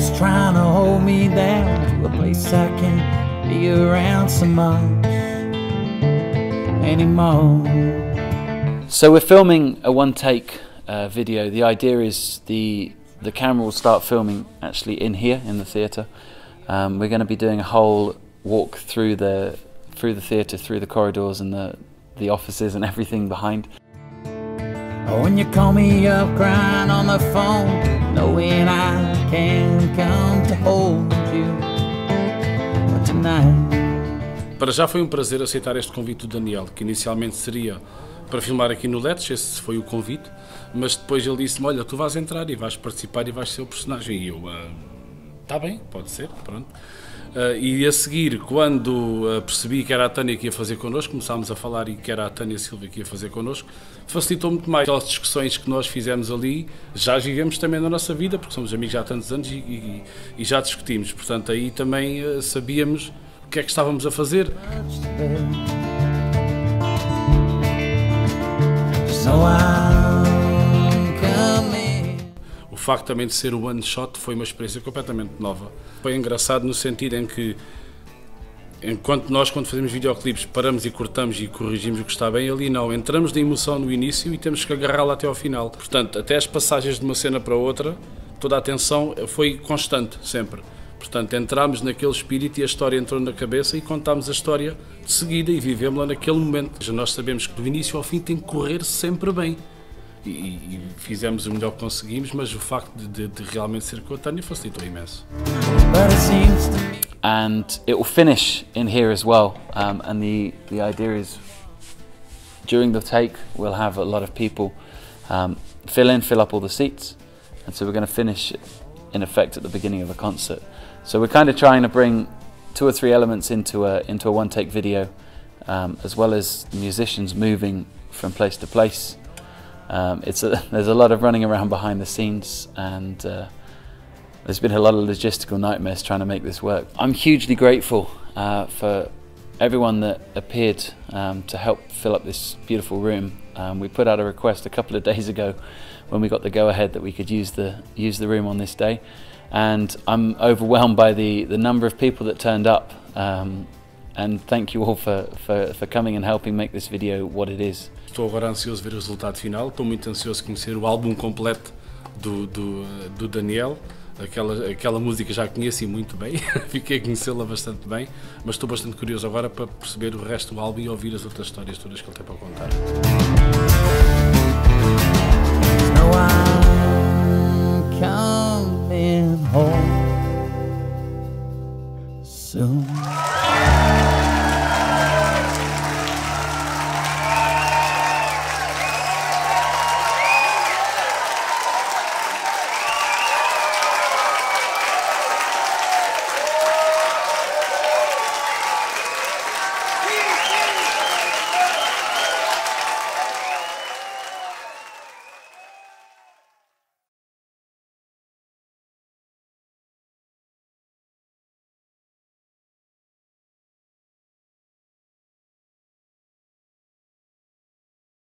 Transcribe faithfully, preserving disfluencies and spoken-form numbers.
that's trying to hold me down to a place I can't be around so much anymore. So we're filming a one-take uh, video. The idea is the the camera will start filming actually in here in the theatre. Um, we're going to be doing a whole walk through the through the theatre, through the corridors and the the offices and everything behind. When you call me up crying on the phone, knowing I can come to hold you tonight. Para já foi um prazer aceitar este convite do Daniel, que inicialmente seria para filmar aqui no Let's, esse foi o convite, mas depois ele disse-me, olha, tu vais entrar e vais participar e vais ser o personagem. E eu, está bem, pode ser, pronto. Uh, e a seguir, quando uh, percebi que era a Tânia que ia fazer connosco, começámos a falar e que era a Tânia Silva que ia fazer connosco, facilitou muito mais aquelas discussões que nós fizemos ali, já vivemos também na nossa vida, porque somos amigos já há tantos anos e, e, e já discutimos, portanto aí também uh, sabíamos o que é que estávamos a fazer. O facto também de ser o One Shot foi uma experiência completamente nova. Foi engraçado no sentido em que, enquanto nós, quando fazemos videoclipes, paramos e cortamos e corrigimos o que está bem, ali não, entramos na emoção no início e temos que agarrá-la até ao final. Portanto, até as passagens de uma cena para outra, toda a atenção foi constante, sempre. Portanto, entramos naquele espírito e a história entrou na cabeça e contámos a história de seguida e vivemos-la naquele momento. Já nós sabemos que do início ao fim tem que correr sempre bem. E, e fizemos o melhor que conseguimos, mas o facto de, de, de realmente ser com a Tânia facilitou imenso. And it will finish in here as well. Um, and the the idea is, during the take, we'll have a lot of people um, fill in, fill up all the seats, and so we're going to finish in effect at the beginning of a concert. So we're kind of trying to bring two or three elements into a into a one take video, um, as well as musicians moving from place to place. Um, it's a, there's a lot of running around behind the scenes, and uh, there's been a lot of logistical nightmares trying to make this work. I'm hugely grateful uh, for everyone that appeared um, to help fill up this beautiful room. Um, we put out a request a couple of days ago when we got the go-ahead that we could use the use the room on this day, and I'm overwhelmed by the the number of people that turned up. Um, And thank you all for, for, for coming and helping make this video what it is. Estou agora ansioso ver o resultado final, estou muito ansioso conhecer o álbum completo do, do, do Daniel. Aquela, aquela música já conheci muito bem, fiquei a conhecê-la bastante bem, mas estou bastante curioso agora para perceber o resto do álbum e ouvir as outras histórias todas que ele tem para contar.